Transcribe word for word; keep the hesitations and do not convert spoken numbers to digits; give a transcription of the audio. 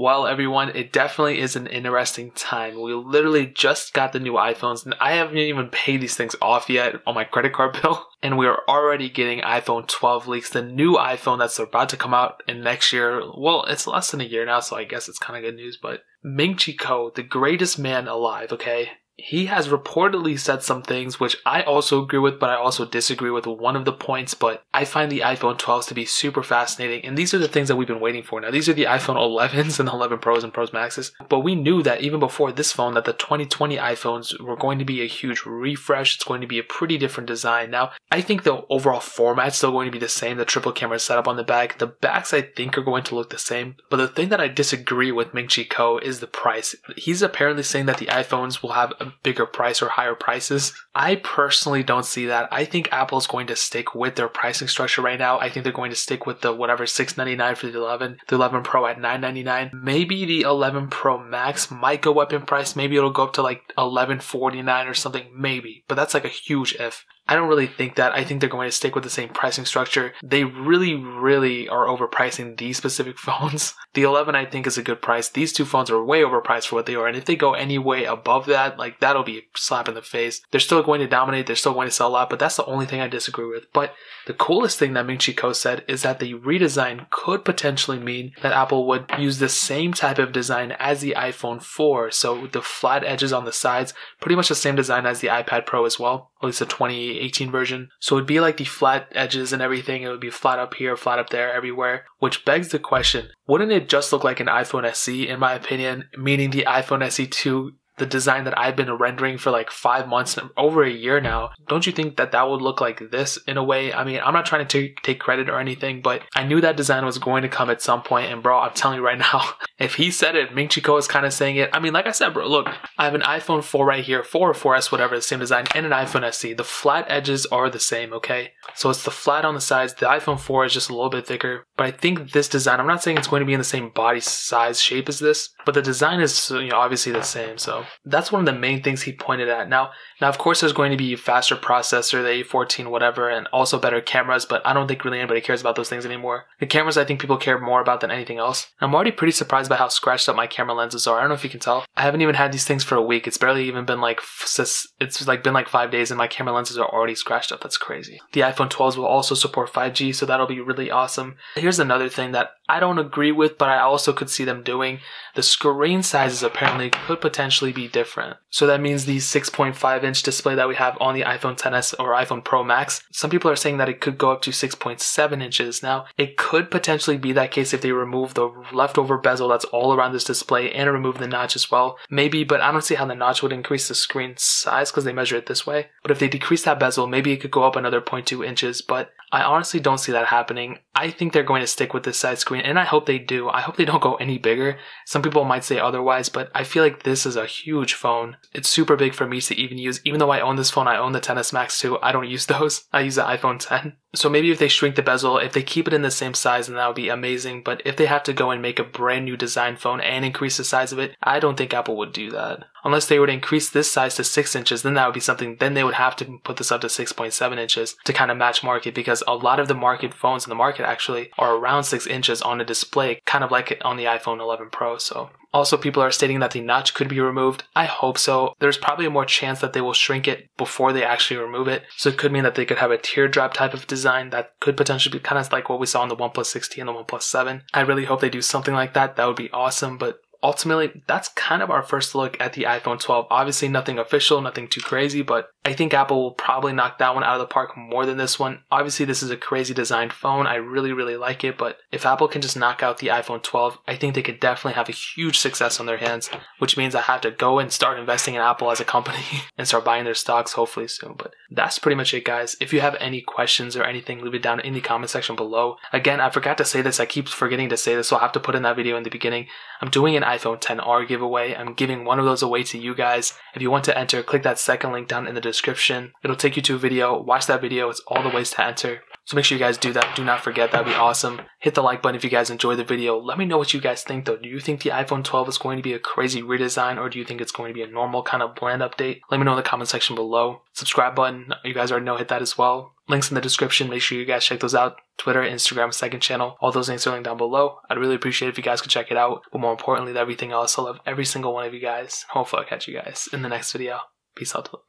Well, everyone, it definitely is an interesting time. We literally just got the new iPhones, and I haven't even paid these things off yet on my credit card bill. And we are already getting iPhone twelve leaks, the new iPhone that's about to come out in next year. Well, it's less than a year now, so I guess it's kind of good news. But Ming-Chi Kuo, the greatest man alive, okay? He has reportedly said some things which I also agree with, but I also disagree with one of the points. But I find the iPhone twelves to be super fascinating, and these are the things that we've been waiting for. Now, these are the iPhone elevens and eleven Pros and Pros Maxes, but we knew that even before this phone that the twenty twenty iPhones were going to be a huge refresh. It's going to be a pretty different design. Now, I think the overall format's still going to be the same. The triple camera setup on the back. The backs, I think, are going to look the same. But the thing that I disagree with Ming-Chi Kuo is the price. He's apparently saying that the iPhones will have a bigger price or higher prices. I personally don't see that. I think Apple's going to stick with their pricing structure right now. I think they're going to stick with the whatever six ninety-nine for the eleven, the eleven Pro at nine ninety-nine. Maybe the eleven Pro Max might go up in price. Maybe it'll go up to like eleven forty-nine or something, maybe. But that's like a huge if. I don't really think that. I think they're going to stick with the same pricing structure. They really, really are overpricing these specific phones. The eleven, I think, is a good price. These two phones are way overpriced for what they are. And if they go any way above that, like, that'll be a slap in the face. They're still going to dominate. They're still going to sell a lot. But that's the only thing I disagree with. But the coolest thing that Ming-Chi Kuo said is that the redesign could potentially mean that Apple would use the same type of design as the iPhone four. So the flat edges on the sides, pretty much the same design as the iPad Pro as well. At least the twenty eighteen version. So it'd be like the flat edges and everything. It would be flat up here, flat up there, everywhere, which begs the question, wouldn't it just look like an iPhone S E, in my opinion, meaning the iPhone S E two, the design that I've been rendering for like five months, over a year now? Don't you think that that would look like this in a way? I mean, I'm not trying to take credit or anything, but I knew that design was going to come at some point. And bro, I'm telling you right now, if he said it, Ming-Chi Kuo is kind of saying it. I mean, like I said, bro, look, I have an iPhone four right here, four or four S, whatever, the same design, and an iPhone S E. The flat edges are the same, okay? So it's the flat on the sides. The iPhone four is just a little bit thicker, but I think this design, I'm not saying it's going to be in the same body size shape as this, but the design is, you know, obviously the same. So that's one of the main things he pointed at. Now, now of course, there's going to be a faster processor, the A fourteen, whatever, and also better cameras, but I don't think really anybody cares about those things anymore. The cameras, I think people care more about than anything else. I'm already pretty surprised by how scratched up my camera lenses are. I don't know if you can tell. I haven't even had these things for a week. It's barely even been like, it's like been like five days and my camera lenses are already scratched up. That's crazy. The iPhone twelves will also support five G, so that'll be really awesome. Here's another thing that I don't agree with, but I also could see them doing. The screen sizes apparently could potentially be different. So that means the six point five inch display that we have on the iPhone ten S or iPhone Pro Max, some people are saying that it could go up to six point seven inches. Now, it could potentially be that case if they remove the leftover bezel that's all around this display and remove the notch as well. Maybe, but I don't see how the notch would increase the screen size because they measure it this way. But if they decrease that bezel, maybe it could go up another zero point two inches, but I honestly don't see that happening. I think they're going to stick with this side screen, and I hope they do. I hope they don't go any bigger. Some people might say otherwise, but I feel like this is a huge phone. It's super big for me to even use. Even though I own this phone, I own the ten S Max too. I don't use those. I use the iPhone ten. So maybe if they shrink the bezel, if they keep it in the same size, then that would be amazing. But if they have to go and make a brand new design phone and increase the size of it, I don't think Apple would do that. Unless they were to increase this size to six inches, then that would be something. Then they would have to put this up to six point seven inches to kind of match market, because a lot of the market phones in the market actually are around six inches on a display, kind of like on the iPhone eleven Pro. So also, people are stating that the notch could be removed. I hope so. There's probably a more chance that they will shrink it before they actually remove it. So it could mean that they could have a teardrop type of design that could potentially be kind of like what we saw on the OnePlus six T and the OnePlus seven. I really hope they do something like that. That would be awesome. But ultimately, that's kind of our first look at the iPhone twelve. Obviously, nothing official, nothing too crazy, but I think Apple will probably knock that one out of the park more than this one. Obviously, this is a crazy designed phone. I really, really like it, but if Apple can just knock out the iPhone twelve, I think they could definitely have a huge success on their hands, which means I have to go and start investing in Apple as a company and start buying their stocks hopefully soon. But that's pretty much it, guys. If you have any questions or anything, leave it down in the comment section below. Again, I forgot to say this. I keep forgetting to say this, so I'll have to put in that video in the beginning. I'm doing an iPhone ten R giveaway. I'm giving one of those away to you guys. If you want to enter, click that second link down in the description. It'll take you to a video. Watch that video. It's all the ways to enter. So make sure you guys do that. Do not forget. That'd be awesome. Hit the like button if you guys enjoyed the video. Let me know what you guys think though. Do you think the iPhone twelve is going to be a crazy redesign, or do you think it's going to be a normal kind of bland update? Let me know in the comment section below. Subscribe button, you guys already know, hit that as well. Links in the description. Make sure you guys check those out. Twitter, Instagram, second channel. All those links are linked down below. I'd really appreciate it if you guys could check it out. But more importantly than everything else, I love every single one of you guys. Hopefully I'll catch you guys in the next video. Peace out.